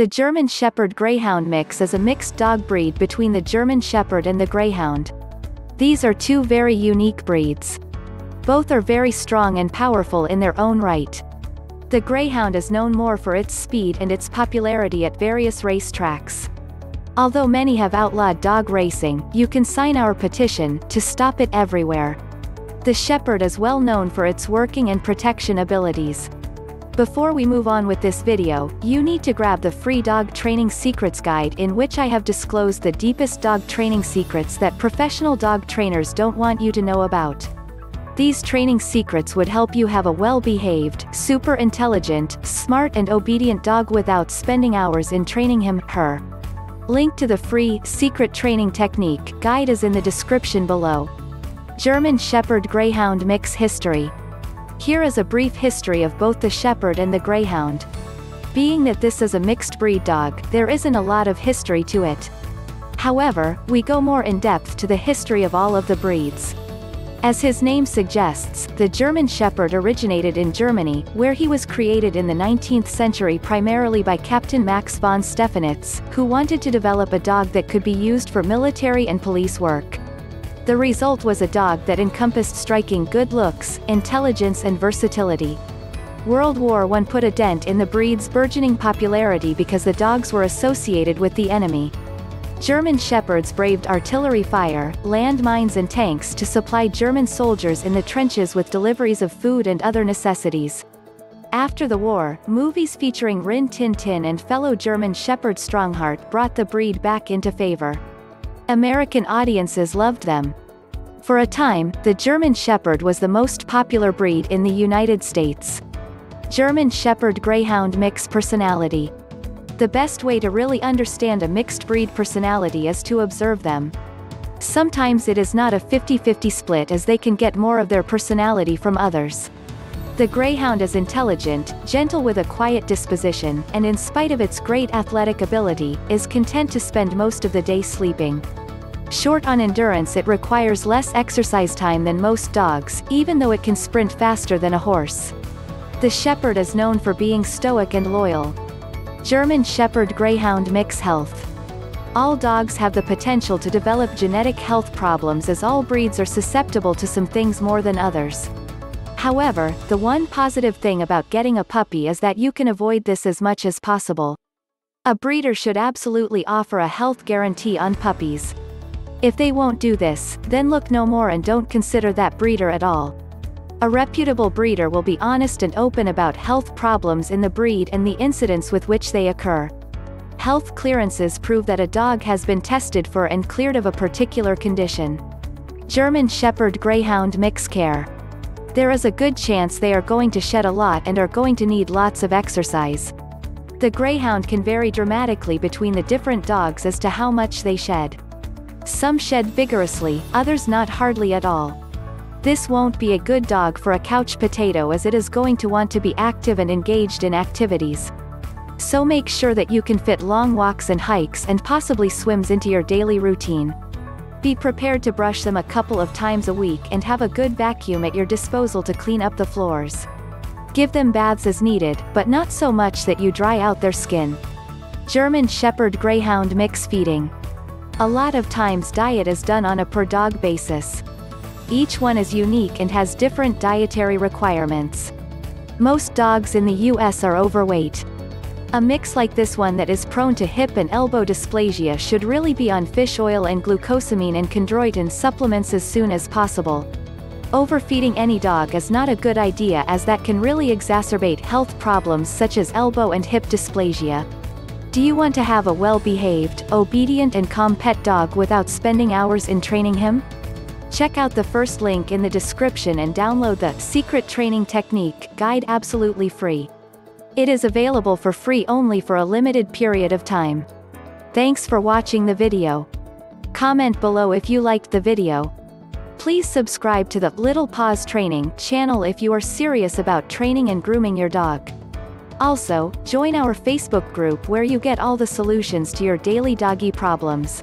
The German Shepherd Greyhound mix is a mixed dog breed between the German Shepherd and the Greyhound. These are two very unique breeds. Both are very strong and powerful in their own right. The Greyhound is known more for its speed and its popularity at various race tracks. Although many have outlawed dog racing, you can sign our petition to stop it everywhere. The Shepherd is well known for its working and protection abilities. Before we move on with this video, you need to grab the free dog training secrets guide, in which I have disclosed the deepest dog training secrets that professional dog trainers don't want you to know about. These training secrets would help you have a well-behaved, super intelligent, smart and obedient dog without spending hours in training him/her. Link to the free, secret training technique guide is in the description below. German Shepherd Greyhound Mix History. Here is a brief history of both the Shepherd and the Greyhound. Being that this is a mixed breed dog, there isn't a lot of history to it. However, we go more in depth to the history of all of the breeds. As his name suggests, the German Shepherd originated in Germany, where he was created in the 19th century primarily by Captain Max von Stephanitz, who wanted to develop a dog that could be used for military and police work. The result was a dog that encompassed striking good looks, intelligence and versatility. World War I put a dent in the breed's burgeoning popularity because the dogs were associated with the enemy. German Shepherds braved artillery fire, landmines and tanks to supply German soldiers in the trenches with deliveries of food and other necessities. After the war, movies featuring Rin Tin Tin and fellow German Shepherd Strongheart brought the breed back into favor. American audiences loved them. For a time, the German Shepherd was the most popular breed in the United States. German Shepherd Greyhound Mix Personality. The best way to really understand a mixed breed personality is to observe them. Sometimes it is not a 50-50 split, as they can get more of their personality from others. The Greyhound is intelligent, gentle with a quiet disposition, and in spite of its great athletic ability, is content to spend most of the day sleeping. Short on endurance, it requires less exercise time than most dogs, even though it can sprint faster than a horse. The Shepherd is known for being stoic and loyal. German Shepherd Greyhound Mix Health. All dogs have the potential to develop genetic health problems, as all breeds are susceptible to some things more than others. However, the one positive thing about getting a puppy is that you can avoid this as much as possible. A breeder should absolutely offer a health guarantee on puppies. If they won't do this, then look no more and don't consider that breeder at all. A reputable breeder will be honest and open about health problems in the breed and the incidents with which they occur. Health clearances prove that a dog has been tested for and cleared of a particular condition. German Shepherd Greyhound Mix Care. There is a good chance they are going to shed a lot and are going to need lots of exercise. The Greyhound can vary dramatically between the different dogs as to how much they shed. Some shed vigorously, others not hardly at all. This won't be a good dog for a couch potato, as it is going to want to be active and engaged in activities. So make sure that you can fit long walks and hikes and possibly swims into your daily routine. Be prepared to brush them a couple of times a week and have a good vacuum at your disposal to clean up the floors. Give them baths as needed, but not so much that you dry out their skin. German Shepherd Greyhound Mix Feeding. A lot of times diet is done on a per-dog basis. Each one is unique and has different dietary requirements. Most dogs in the US are overweight. A mix like this one that is prone to hip and elbow dysplasia should really be on fish oil and glucosamine and chondroitin supplements as soon as possible. Overfeeding any dog is not a good idea, as that can really exacerbate health problems such as elbow and hip dysplasia. Do you want to have a well-behaved, obedient and calm pet dog without spending hours in training him? Check out the first link in the description and download the Secret Training Technique Guide absolutely free. It is available for free only for a limited period of time. Thanks for watching the video. Comment below if you liked the video. Please subscribe to the Little Paws Training channel if you are serious about training and grooming your dog. Also, join our Facebook group where you get all the solutions to your daily doggy problems.